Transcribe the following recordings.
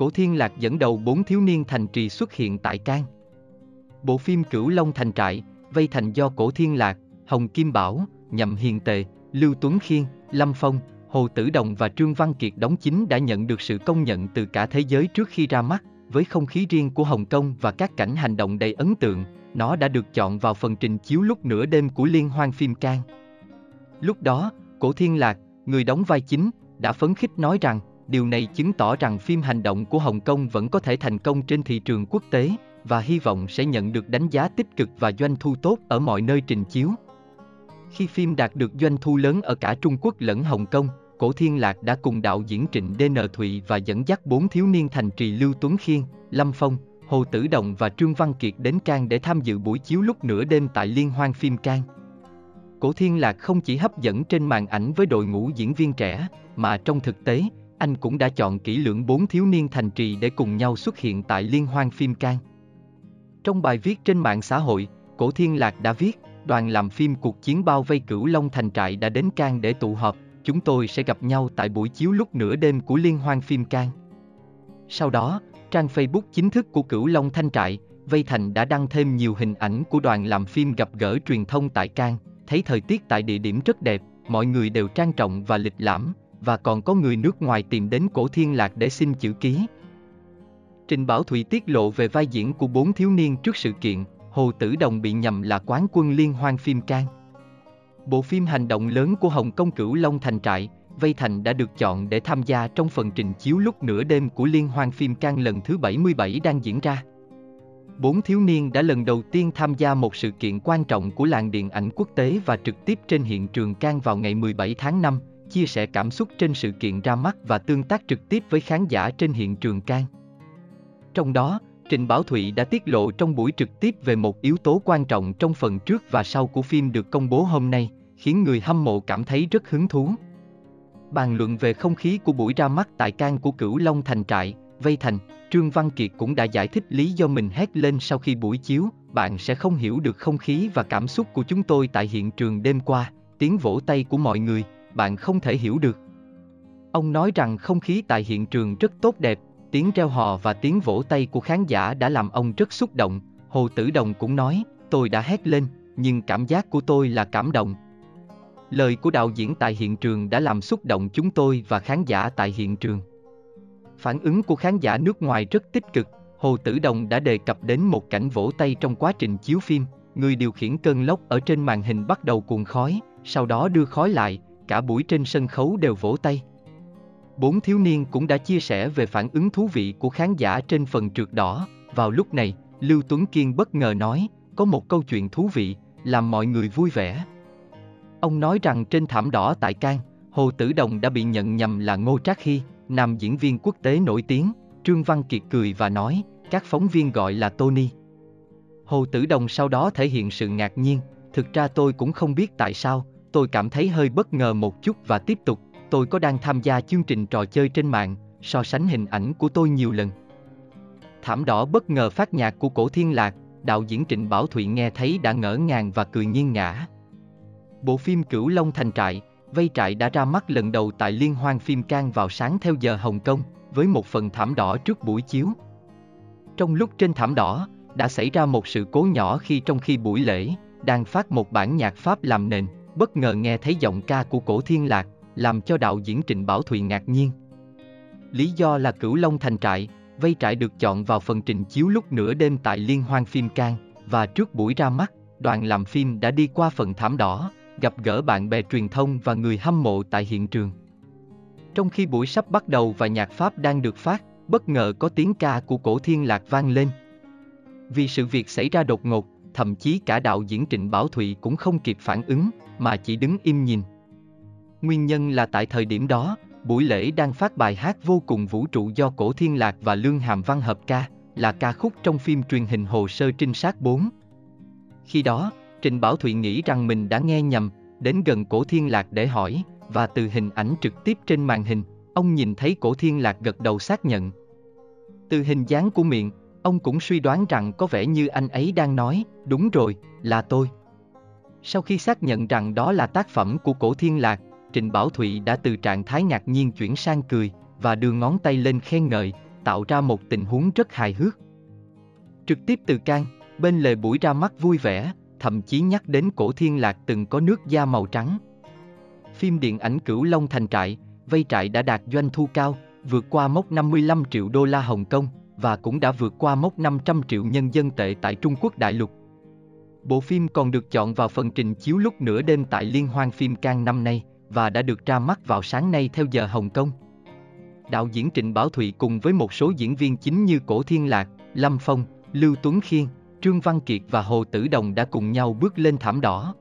Cổ Thiên Lạc dẫn đầu 4 thiếu niên thành trì xuất hiện tại Cannes. Bộ phim Cửu Long Thành Trại, Vây Thành do Cổ Thiên Lạc, Hồng Kim Bảo, Nhậm Hiền Tề, Lưu Tuấn Khiên, Lâm Phong, Hồ Tử Đồng và Trương Văn Kiệt đóng chính đã nhận được sự công nhận từ cả thế giới trước khi ra mắt. Với không khí riêng của Hồng Kông và các cảnh hành động đầy ấn tượng, nó đã được chọn vào phần trình chiếu lúc nửa đêm của Liên Hoan Phim Cannes. Lúc đó, Cổ Thiên Lạc, người đóng vai chính, đã phấn khích nói rằng điều này chứng tỏ rằng phim hành động của Hồng Kông vẫn có thể thành công trên thị trường quốc tế và hy vọng sẽ nhận được đánh giá tích cực và doanh thu tốt ở mọi nơi trình chiếu. Khi phim đạt được doanh thu lớn ở cả Trung Quốc lẫn Hồng Kông, Cổ Thiên Lạc đã cùng đạo diễn Trịnh D.N. Thụy và dẫn dắt 4 thiếu niên thành trì Lưu Tuấn Khiên, Lâm Phong, Hồ Tử Đồng và Trương Văn Kiệt đến Cannes để tham dự buổi chiếu lúc nửa đêm tại Liên Hoan Phim Cannes. Cổ Thiên Lạc không chỉ hấp dẫn trên màn ảnh với đội ngũ diễn viên trẻ, mà trong thực tế, anh cũng đã chọn kỹ lưỡng 4 thiếu niên thành trì để cùng nhau xuất hiện tại Liên Hoan Phim Cannes. Trong bài viết trên mạng xã hội, Cổ Thiên Lạc đã viết, đoàn làm phim cuộc chiến bao vây Cửu Long Thành Trại đã đến Cannes để tụ họp. Chúng tôi sẽ gặp nhau tại buổi chiếu lúc nửa đêm của Liên Hoan Phim Cannes. Sau đó, trang Facebook chính thức của Cửu Long Thanh Trại, Vây Thành đã đăng thêm nhiều hình ảnh của đoàn làm phim gặp gỡ truyền thông tại Cannes. Thấy thời tiết tại địa điểm rất đẹp, mọi người đều trang trọng và lịch lãm, và còn có người nước ngoài tìm đến Cổ Thiên Lạc để xin chữ ký. Trình Bảo Thụy tiết lộ về vai diễn của 4 thiếu niên trước sự kiện, Hồ Tử Đồng bị nhầm là quán quân Liên Hoan Phim Cannes. Bộ phim hành động lớn của Hồng Kông Cửu Long Thành Trại, Vây Thành đã được chọn để tham gia trong phần trình chiếu lúc nửa đêm của Liên Hoan Phim Cannes lần thứ 77 đang diễn ra. 4 thiếu niên đã lần đầu tiên tham gia một sự kiện quan trọng của làng điện ảnh quốc tế và trực tiếp trên hiện trường Cannes vào ngày 17 tháng 5, chia sẻ cảm xúc trên sự kiện ra mắt và tương tác trực tiếp với khán giả trên hiện trường Cannes. Trong đó, Trịnh Bảo Thụy đã tiết lộ trong buổi trực tiếp về một yếu tố quan trọng trong phần trước và sau của phim được công bố hôm nay, khiến người hâm mộ cảm thấy rất hứng thú. Bàn luận về không khí của buổi ra mắt tại Cannes của Cửu Long Thành Trại, Vây Thành, Trương Văn Kiệt cũng đã giải thích lý do mình hét lên sau khi buổi chiếu, bạn sẽ không hiểu được không khí và cảm xúc của chúng tôi tại hiện trường đêm qua, tiếng vỗ tay của mọi người, bạn không thể hiểu được. Ông nói rằng không khí tại hiện trường rất tốt đẹp, tiếng reo hò và tiếng vỗ tay của khán giả đã làm ông rất xúc động. Hồ Tử Đồng cũng nói, tôi đã hét lên, nhưng cảm giác của tôi là cảm động. Lời của đạo diễn tại hiện trường đã làm xúc động chúng tôi và khán giả tại hiện trường. Phản ứng của khán giả nước ngoài rất tích cực. Hồ Tử Đồng đã đề cập đến một cảnh vỗ tay trong quá trình chiếu phim. Người điều khiển cơn lốc ở trên màn hình bắt đầu cuộn khói, sau đó đưa khói lại, cả buổi trên sân khấu đều vỗ tay. 4 thiếu niên cũng đã chia sẻ về phản ứng thú vị của khán giả trên phần trượt đỏ. Vào lúc này, Lưu Tuấn Kiên bất ngờ nói, có một câu chuyện thú vị, làm mọi người vui vẻ. Ông nói rằng trên thảm đỏ tại Cannes, Hồ Tử Đồng đã bị nhận nhầm là Ngô Trác Hy, nam diễn viên quốc tế nổi tiếng. Trương Văn Kiệt cười và nói, các phóng viên gọi là Tony. Hồ Tử Đồng sau đó thể hiện sự ngạc nhiên, thực ra tôi cũng không biết tại sao, tôi cảm thấy hơi bất ngờ một chút và tiếp tục. Tôi có đang tham gia chương trình trò chơi trên mạng, so sánh hình ảnh của tôi nhiều lần. Thảm đỏ bất ngờ phát nhạc của Cổ Thiên Lạc, đạo diễn Trịnh Bảo Thụy nghe thấy đã ngỡ ngàng và cười nghiêng ngã. Bộ phim Cửu Long Thành Trại, Vây Trại đã ra mắt lần đầu tại Liên Hoan Phim Cannes vào sáng theo giờ Hồng Kông, với một phần thảm đỏ trước buổi chiếu. Trong lúc trên thảm đỏ, đã xảy ra một sự cố nhỏ khi trong khi buổi lễ, đang phát một bản nhạc Pháp làm nền, bất ngờ nghe thấy giọng ca của Cổ Thiên Lạc, làm cho đạo diễn Trịnh Bảo Thụy ngạc nhiên. Lý do là Cửu Long Thành Trại, Vây Trại được chọn vào phần trình chiếu lúc nửa đêm tại Liên Hoan Phim Cannes, và trước buổi ra mắt, đoàn làm phim đã đi qua phần thảm đỏ, gặp gỡ bạn bè truyền thông và người hâm mộ tại hiện trường. Trong khi buổi sắp bắt đầu và nhạc Pháp đang được phát, bất ngờ có tiếng ca của Cổ Thiên Lạc vang lên. Vì sự việc xảy ra đột ngột, thậm chí cả đạo diễn Trịnh Bảo Thụy cũng không kịp phản ứng, mà chỉ đứng im nhìn. Nguyên nhân là tại thời điểm đó, buổi lễ đang phát bài hát Vô Cùng Vũ Trụ do Cổ Thiên Lạc và Lương Hàm Văn hợp ca, là ca khúc trong phim truyền hình Hồ Sơ Trinh Sát 4. Khi đó, Trịnh Bảo Thụy nghĩ rằng mình đã nghe nhầm, đến gần Cổ Thiên Lạc để hỏi, và từ hình ảnh trực tiếp trên màn hình, ông nhìn thấy Cổ Thiên Lạc gật đầu xác nhận. Từ hình dáng của miệng, ông cũng suy đoán rằng có vẻ như anh ấy đang nói, đúng rồi, là tôi. Sau khi xác nhận rằng đó là tác phẩm của Cổ Thiên Lạc, Trịnh Bảo Thụy đã từ trạng thái ngạc nhiên chuyển sang cười, và đưa ngón tay lên khen ngợi, tạo ra một tình huống rất hài hước. Trực tiếp từ can, bên lề buổi ra mắt vui vẻ, thậm chí nhắc đến Cổ Thiên Lạc từng có nước da màu trắng. Phim điện ảnh Cửu Long Thành Trại, Vây Trại đã đạt doanh thu cao, vượt qua mốc 55 triệu đô la Hồng Kông và cũng đã vượt qua mốc 500 triệu nhân dân tệ tại Trung Quốc đại lục. Bộ phim còn được chọn vào phần trình chiếu lúc nửa đêm tại Liên hoan phim Cannes năm nay và đã được ra mắt vào sáng nay theo giờ Hồng Kông. Đạo diễn Trịnh Bảo Thụy cùng với một số diễn viên chính như Cổ Thiên Lạc, Lâm Phong, Lưu Tuấn Khiên, Trương Văn Kiệt và Hồ Tử Đồng đã cùng nhau bước lên thảm đỏ.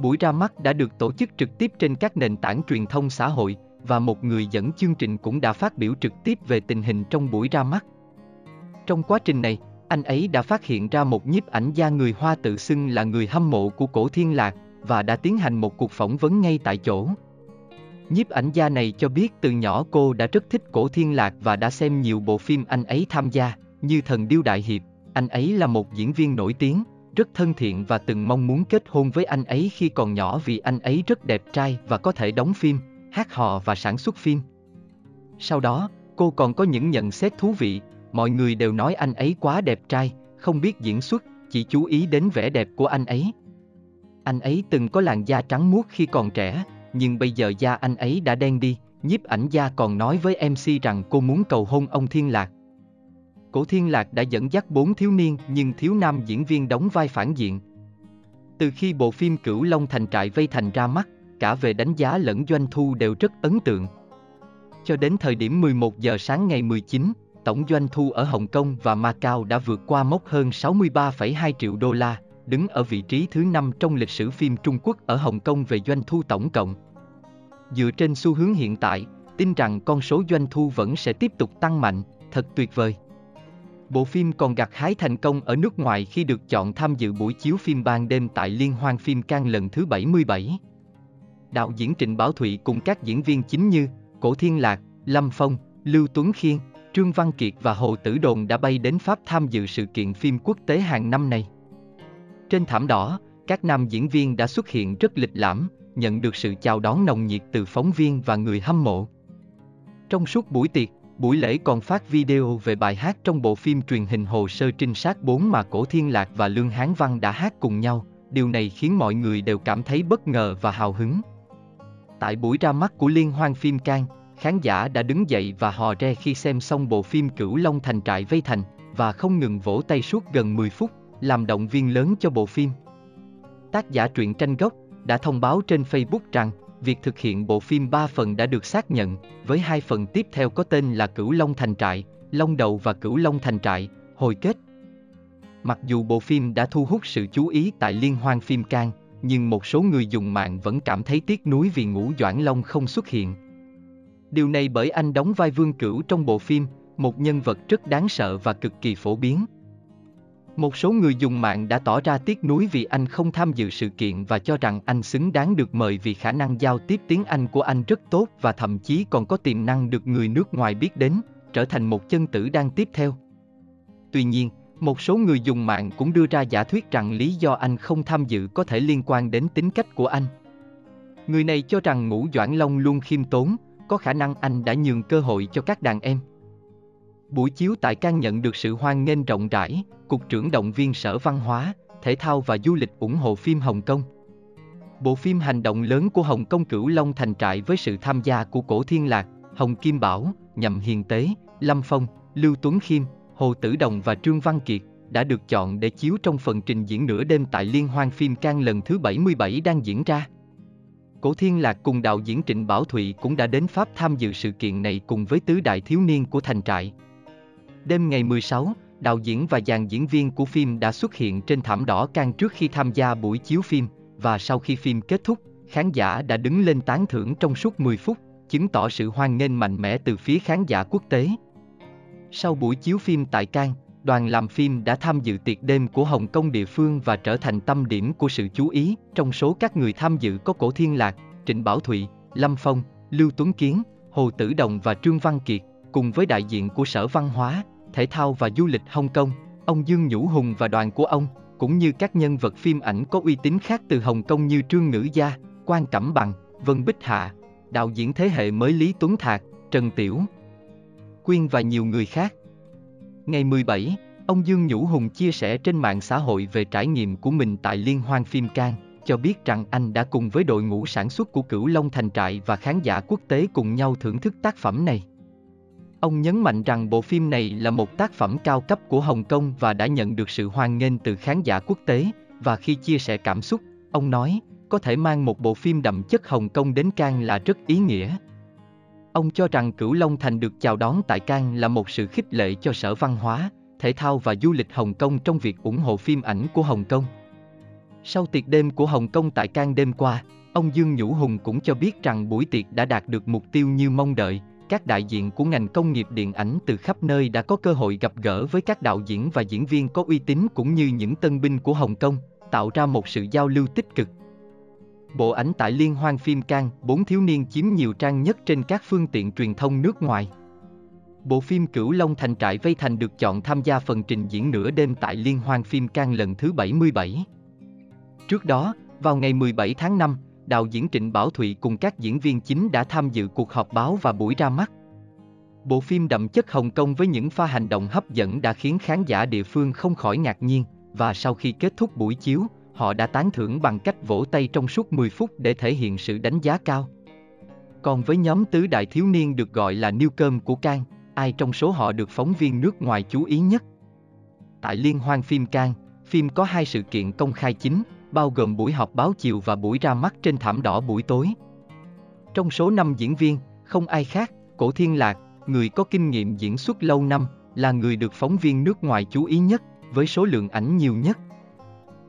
Buổi ra mắt đã được tổ chức trực tiếp trên các nền tảng truyền thông xã hội và một người dẫn chương trình cũng đã phát biểu trực tiếp về tình hình trong buổi ra mắt. Trong quá trình này, anh ấy đã phát hiện ra một nhiếp ảnh gia người Hoa tự xưng là người hâm mộ của Cổ Thiên Lạc và đã tiến hành một cuộc phỏng vấn ngay tại chỗ. Nhiếp ảnh gia này cho biết từ nhỏ cô đã rất thích Cổ Thiên Lạc và đã xem nhiều bộ phim anh ấy tham gia, như Thần Điêu Đại Hiệp. Anh ấy là một diễn viên nổi tiếng, rất thân thiện và từng mong muốn kết hôn với anh ấy khi còn nhỏ vì anh ấy rất đẹp trai và có thể đóng phim, hát hò và sản xuất phim. Sau đó, cô còn có những nhận xét thú vị. Mọi người đều nói anh ấy quá đẹp trai, không biết diễn xuất, chỉ chú ý đến vẻ đẹp của anh ấy. Anh ấy từng có làn da trắng muốt khi còn trẻ, nhưng bây giờ da anh ấy đã đen đi. Nhiếp ảnh gia còn nói với MC rằng cô muốn cầu hôn ông Thiên Lạc. Cổ Thiên Lạc đã dẫn dắt 4 thiếu niên nhưng thiếu nam diễn viên đóng vai phản diện. Từ khi bộ phim Cửu Long Thành Trại Vây Thành ra mắt, cả về đánh giá lẫn doanh thu đều rất ấn tượng. Cho đến thời điểm 11 giờ sáng ngày 19, tổng doanh thu ở Hồng Kông và Macau đã vượt qua mốc hơn 63,2 triệu đô la, đứng ở vị trí thứ 5 trong lịch sử phim Trung Quốc ở Hồng Kông về doanh thu tổng cộng. Dựa trên xu hướng hiện tại, tin rằng con số doanh thu vẫn sẽ tiếp tục tăng mạnh, thật tuyệt vời. Bộ phim còn gặt hái thành công ở nước ngoài khi được chọn tham dự buổi chiếu phim ban đêm tại Liên hoan phim Cannes lần thứ 77. Đạo diễn Trịnh Bảo Thụy cùng các diễn viên chính như Cổ Thiên Lạc, Lâm Phong, Lưu Tuấn Khiên, Trương Văn Kiệt và Hồ Tử Đồn đã bay đến Pháp tham dự sự kiện phim quốc tế hàng năm này. Trên thảm đỏ, các nam diễn viên đã xuất hiện rất lịch lãm, nhận được sự chào đón nồng nhiệt từ phóng viên và người hâm mộ. Trong suốt buổi tiệc, buổi lễ còn phát video về bài hát trong bộ phim truyền hình Hồ sơ trinh sát 4 mà Cổ Thiên Lạc và Lương Hán Văn đã hát cùng nhau, điều này khiến mọi người đều cảm thấy bất ngờ và hào hứng. Tại buổi ra mắt của Liên hoan phim Cannes, khán giả đã đứng dậy và hò re khi xem xong bộ phim Cửu Long Thành Trại Vây Thành và không ngừng vỗ tay suốt gần 10 phút, làm động viên lớn cho bộ phim. Tác giả truyện tranh gốc đã thông báo trên Facebook rằng việc thực hiện bộ phim 3 phần đã được xác nhận, với 2 phần tiếp theo có tên là Cửu Long Thành Trại, Long Đầu và Cửu Long Thành Trại, Hồi Kết. Mặc dù bộ phim đã thu hút sự chú ý tại Liên hoan phim Cannes, nhưng một số người dùng mạng vẫn cảm thấy tiếc nuối vì Ngũ Doãn Long không xuất hiện. Điều này bởi anh đóng vai Vương Cửu trong bộ phim, một nhân vật rất đáng sợ và cực kỳ phổ biến. Một số người dùng mạng đã tỏ ra tiếc nuối vì anh không tham dự sự kiện và cho rằng anh xứng đáng được mời vì khả năng giao tiếp tiếng Anh của anh rất tốt và thậm chí còn có tiềm năng được người nước ngoài biết đến, trở thành một chân tử đang tiếp theo. Tuy nhiên, một số người dùng mạng cũng đưa ra giả thuyết rằng lý do anh không tham dự có thể liên quan đến tính cách của anh. Người này cho rằng Ngũ Doãn Long luôn khiêm tốn, có khả năng anh đã nhường cơ hội cho các đàn em. Buổi chiếu tại Cannes nhận được sự hoan nghênh rộng rãi, Cục trưởng động viên Sở Văn hóa, Thể thao và Du lịch ủng hộ phim Hồng Kông. Bộ phim hành động lớn của Hồng Kông Cửu Long Thành Trại với sự tham gia của Cổ Thiên Lạc, Hồng Kim Bảo, Nhậm Hiền Tế, Lâm Phong, Lưu Tuấn Khiêm, Hồ Tử Đồng và Trương Văn Kiệt đã được chọn để chiếu trong phần trình diễn nửa đêm tại Liên hoan phim Cannes lần thứ 77 đang diễn ra. Cổ Thiên Lạc cùng đạo diễn Trịnh Bảo Thụy cũng đã đến Pháp tham dự sự kiện này cùng với tứ đại thiếu niên của thành trại. Đêm ngày 16, đạo diễn và dàn diễn viên của phim đã xuất hiện trên thảm đỏ Cannes trước khi tham gia buổi chiếu phim, và sau khi phim kết thúc, khán giả đã đứng lên tán thưởng trong suốt 10 phút, chứng tỏ sự hoan nghênh mạnh mẽ từ phía khán giả quốc tế. Sau buổi chiếu phim tại Cannes, đoàn làm phim đã tham dự tiệc đêm của Hồng Kông địa phương và trở thành tâm điểm của sự chú ý. Trong số các người tham dự có Cổ Thiên Lạc, Trịnh Bảo Thụy, Lâm Phong, Lưu Tuấn Kiến, Hồ Tử Đồng và Trương Văn Kiệt, cùng với đại diện của Sở Văn hóa, Thể thao và Du lịch Hồng Kông, ông Dương Nhũ Hùng và đoàn của ông, cũng như các nhân vật phim ảnh có uy tín khác từ Hồng Kông như Trương Ngữ Gia, Quan Cẩm Bằng, Vân Bích Hạ, đạo diễn thế hệ mới Lý Tuấn Thạc, Trần Tiểu Quyên và nhiều người khác. Ngày 17, ông Dương Nhũ Hùng chia sẻ trên mạng xã hội về trải nghiệm của mình tại Liên hoan phim Cannes, cho biết rằng anh đã cùng với đội ngũ sản xuất của Cửu Long Thành Trại và khán giả quốc tế cùng nhau thưởng thức tác phẩm này. Ông nhấn mạnh rằng bộ phim này là một tác phẩm cao cấp của Hồng Kông và đã nhận được sự hoan nghênh từ khán giả quốc tế, và khi chia sẻ cảm xúc, ông nói, có thể mang một bộ phim đậm chất Hồng Kông đến Cannes là rất ý nghĩa. Ông cho rằng Cửu Long Thành được chào đón tại Cannes là một sự khích lệ cho Sở Văn hóa, Thể thao và Du lịch Hồng Kông trong việc ủng hộ phim ảnh của Hồng Kông. Sau tiệc đêm của Hồng Kông tại Cannes đêm qua, ông Dương Nhũ Hùng cũng cho biết rằng buổi tiệc đã đạt được mục tiêu như mong đợi. Các đại diện của ngành công nghiệp điện ảnh từ khắp nơi đã có cơ hội gặp gỡ với các đạo diễn và diễn viên có uy tín cũng như những tân binh của Hồng Kông, tạo ra một sự giao lưu tích cực. Bộ ảnh tại Liên hoan phim Cannes, 4 thiếu niên chiếm nhiều trang nhất trên các phương tiện truyền thông nước ngoài. Bộ phim Cửu Long Thành Trại Vây Thành được chọn tham gia phần trình diễn nửa đêm tại Liên hoan phim Cannes lần thứ 77. Trước đó, vào ngày 17 tháng 5, đạo diễn Trịnh Bảo Thụy cùng các diễn viên chính đã tham dự cuộc họp báo và buổi ra mắt. Bộ phim đậm chất Hồng Kông với những pha hành động hấp dẫn đã khiến khán giả địa phương không khỏi ngạc nhiên, và sau khi kết thúc buổi chiếu, họ đã tán thưởng bằng cách vỗ tay trong suốt 10 phút để thể hiện sự đánh giá cao. Còn với nhóm tứ đại thiếu niên được gọi là newcomer của Cannes, ai trong số họ được phóng viên nước ngoài chú ý nhất? Tại Liên hoan phim Cannes, phim có hai sự kiện công khai chính, bao gồm buổi họp báo chiều và buổi ra mắt trên thảm đỏ buổi tối. Trong số 5 diễn viên, không ai khác, Cổ Thiên Lạc, người có kinh nghiệm diễn xuất lâu năm, là người được phóng viên nước ngoài chú ý nhất, với số lượng ảnh nhiều nhất.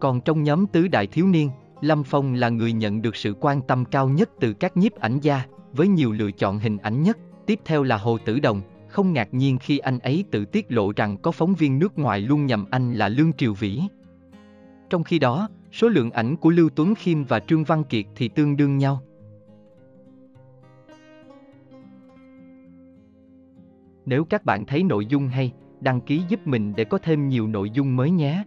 Còn trong nhóm tứ đại thiếu niên, Lâm Phong là người nhận được sự quan tâm cao nhất từ các nhiếp ảnh gia, với nhiều lựa chọn hình ảnh nhất. Tiếp theo là Hồ Tử Đồng, không ngạc nhiên khi anh ấy tự tiết lộ rằng có phóng viên nước ngoài luôn nhầm anh là Lương Triều Vĩ. Trong khi đó, số lượng ảnh của Lưu Tuấn Khiêm và Trương Văn Kiệt thì tương đương nhau. Nếu các bạn thấy nội dung hay, đăng ký giúp mình để có thêm nhiều nội dung mới nhé.